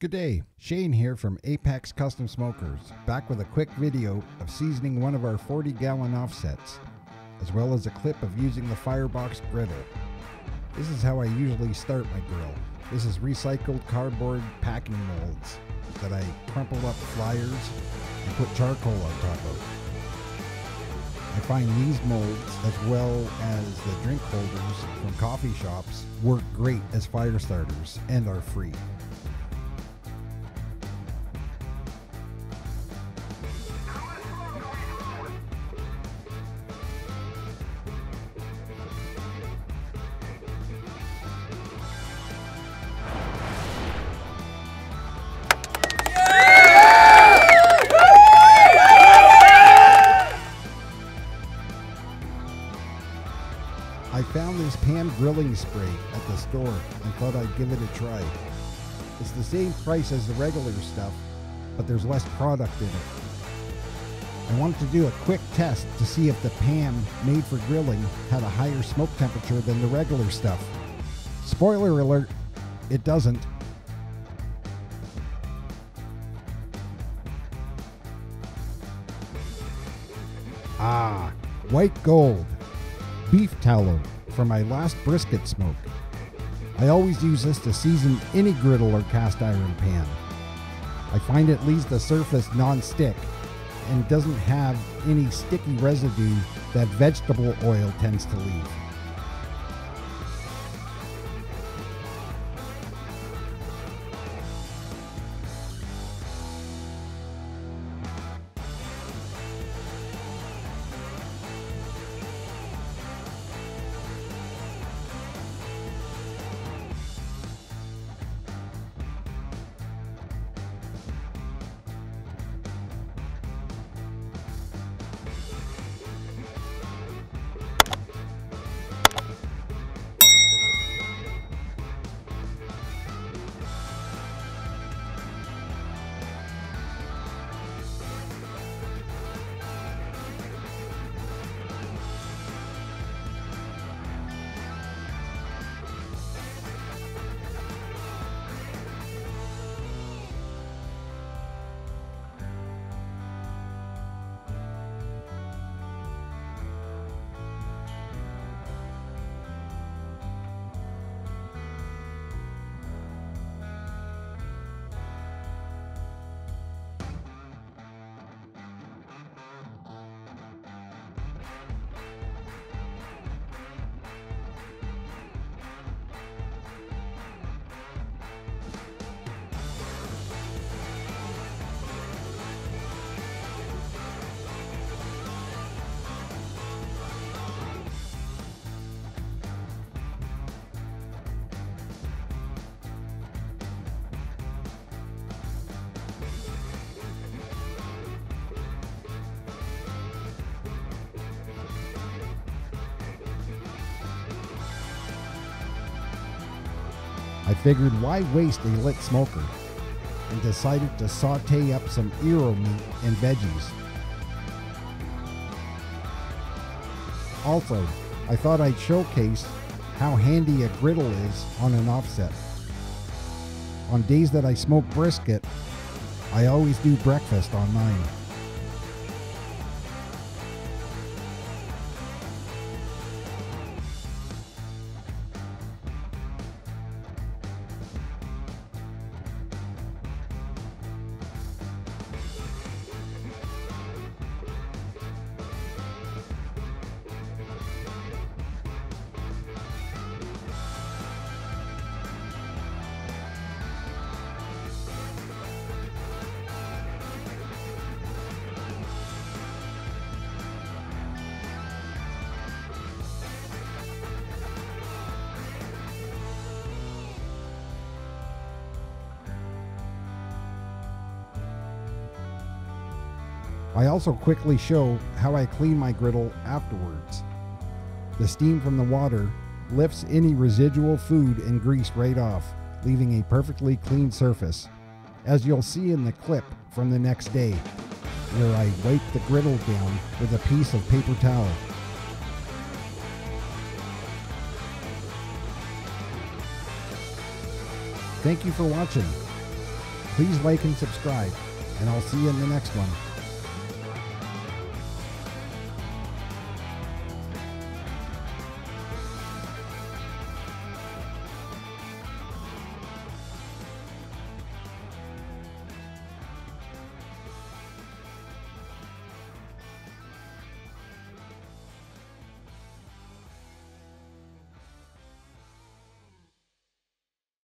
Good day, Shane here from Apex Custom Smokers, back with a quick video of seasoning one of our 40-gallon offsets, as well as a clip of using the firebox griddle. This is how I usually start my grill. This is recycled cardboard packing molds that I crumple up flyers and put charcoal on top of. I find these molds, as well as the drink holders from coffee shops, work great as fire starters and are free. I found this Pam Grilling Spray at the store and thought I'd give it a try. It's the same price as the regular stuff, but there's less product in it. I wanted to do a quick test to see if the Pam made for grilling had a higher smoke temperature than the regular stuff. Spoiler alert, it doesn't. Ah, white gold. Beef tallow for my last brisket smoke. I always use this to season any griddle or cast iron pan. I find it leaves the surface non-stick and doesn't have any sticky residue that vegetable oil tends to leave. I figured, why waste a lit smoker, and decided to saute up some gyro meat and veggies. Also, I thought I'd showcase how handy a griddle is on an offset. On days that I smoke brisket, I always do breakfast on mine. I also quickly show how I clean my griddle afterwards. The steam from the water lifts any residual food and grease right off, leaving a perfectly clean surface, as you'll see in the clip from the next day, where I wipe the griddle down with a piece of paper towel. Thank you for watching. Please like and subscribe, and I'll see you in the next one.